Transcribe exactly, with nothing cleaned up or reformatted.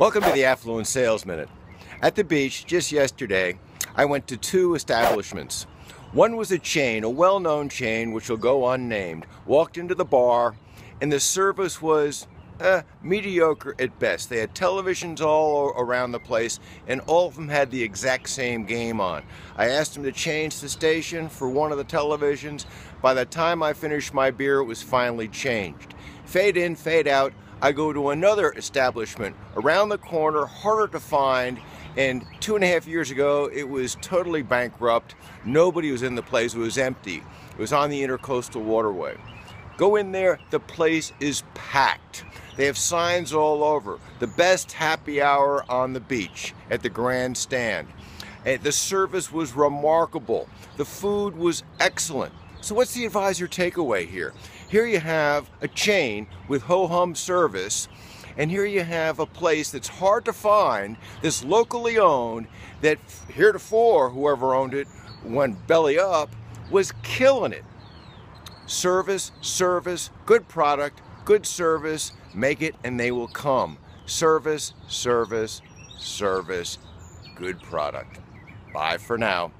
Welcome to the Affluent Sales Minute. At the beach just yesterday, I went to two establishments. One was a chain, a well-known chain which will go unnamed. Walked into the bar and the service was uh, mediocre at best. They had televisions all around the place and all of them had the exact same game on. I asked them to change the station for one of the televisions. By the time I finished my beer, it was finally changed. Fade in, fade out. I go to another establishment around the corner, harder to find, and two and a half years ago it was totally bankrupt. Nobody was in the place, it was empty. It was on the Intercoastal Waterway. Go in there, the place is packed. They have signs all over. The best happy hour on the beach at the Grand Stand. And the service was remarkable. The food was excellent. So what's the advisor takeaway here? Here you have a chain with ho-hum service, and here you have a place that's hard to find, that's locally owned, that heretofore, whoever owned it, went belly up, was killing it. Service, service, good product, good service, make it and they will come. Service, service, service, good product. Bye for now.